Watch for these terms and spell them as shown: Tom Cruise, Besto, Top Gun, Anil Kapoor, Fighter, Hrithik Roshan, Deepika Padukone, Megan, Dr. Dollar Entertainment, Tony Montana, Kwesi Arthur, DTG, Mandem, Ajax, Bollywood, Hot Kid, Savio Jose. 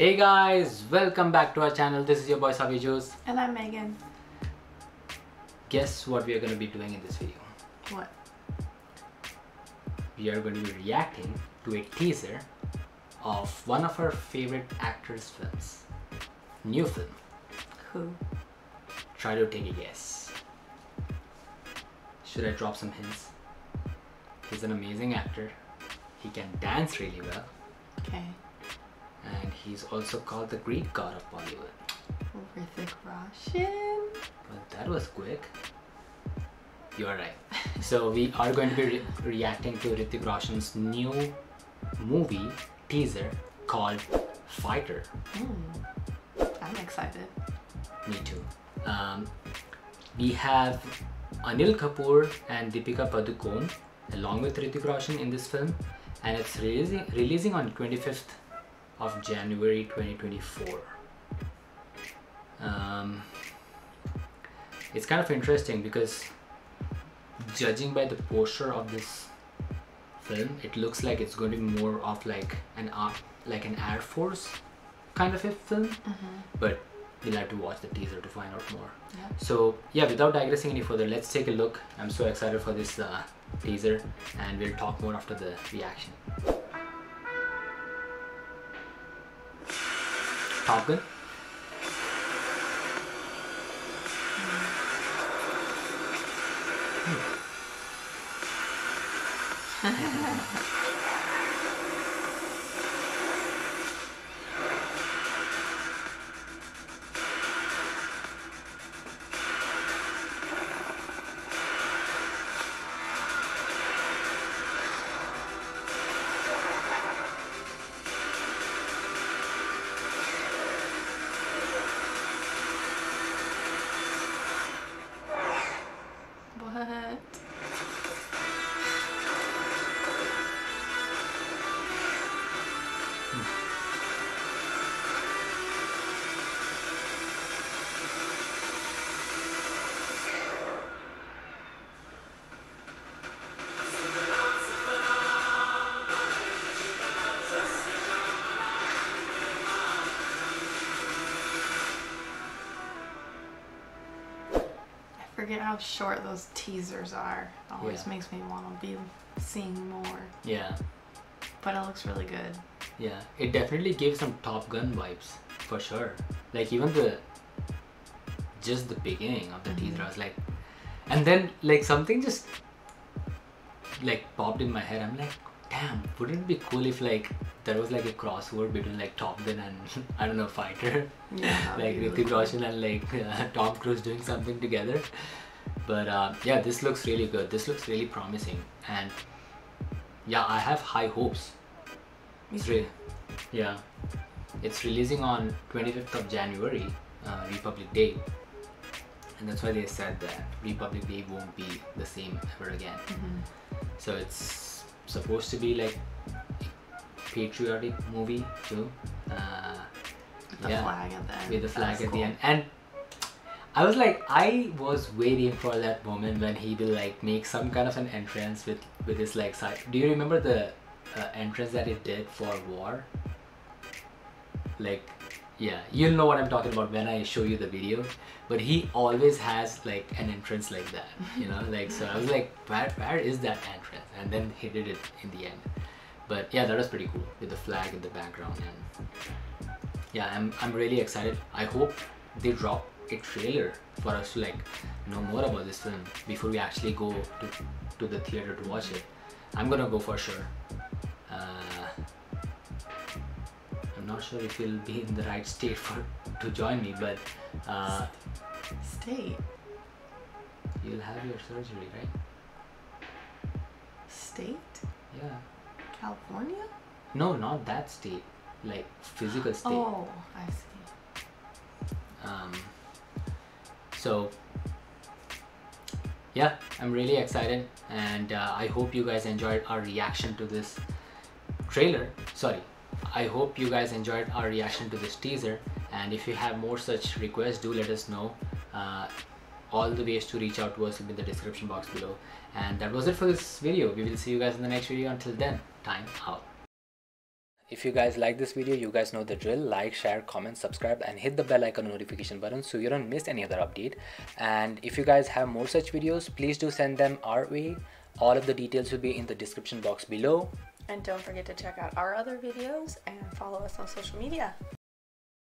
Hey guys, welcome back to our channel. This is your boy Savio Jose. And I'm Megan. Guess what we are going to be doing in this video? What? We are going to be reacting to a teaser of one of our favorite actors' films. New film. Who? Try to take a guess. Should I drop some hints? He's an amazing actor. He can dance really well. Okay. And he's also called the Greek god of Bollywood. Hrithik Roshan. Well, that was quick. You are right. So we are going to be reacting to Hrithik Roshan's new movie teaser called Fighter. I'm excited. Me too. We have Anil Kapoor and Deepika Padukone along with Hrithik Roshan in this film, and it's releasing on 25th of January 2024. It's kind of interesting because judging by the posture of this film, it looks like it's going to be more of like an Air Force kind of a film, but we'll have to watch the teaser to find out more. So yeah, without digressing any further, let's take a look. I'm so excited for this teaser, and we'll talk more after the reaction. Top Gun. Forget how short those teasers are. It always makes me want to be seeing more. Yeah. But it looks really good. Yeah, it definitely gives some Top Gun vibes for sure. Like even just the beginning of the teaser, I was like, and then like something just like popped in my head. I'm like, damn, wouldn't it be cool if like there was like a crossover between like Top Gun and I don't know, Fighter? Yeah, like Hrithik Roshan and like Tom Cruise doing something together. But yeah, this looks really good. This looks really promising, and yeah, I have high hopes. Yeah, it's releasing on 25th of January, Republic Day, and that's why they said that Republic Day won't be the same ever again. So it's supposed to be like patriotic movie too, with the flag at the end. With the flag at the end, and I was like, I was waiting for that moment when he will like make some kind of an entrance with his like side. Do you remember the entrance that he did for War? Like, yeah, you'll know what I'm talking about when I show you the video. But he always has like an entrance like that, you know. Like, so I was like, where is that entrance? And then he did it in the end. But yeah, that was pretty cool with the flag in the background, and yeah, I'm really excited. I hope they drop a trailer for us to like know more about this film before we actually go to the theater to watch it. I'm gonna go for sure. I'm not sure if you'll be in the right state to join me, but state. You'll have your surgery, right? State? Yeah. California? No, not that state. Like physical state. Oh, I see. So yeah, I'm really excited, and I hope you guys enjoyed our reaction to this trailer. Sorry, I hope you guys enjoyed our reaction to this teaser, and if you have more such requests, do let us know. All the ways to reach out to us will be in the description box below. And that was it for this video. We will see you guys in the next video. Until then, time out. If you guys like this video, you guys know the drill. Like, share, comment, subscribe, and hit the bell icon notification button so you don't miss any other update. And if you guys have more such videos, please do send them our way. All of the details will be in the description box below. And don't forget to check out our other videos and follow us on social media.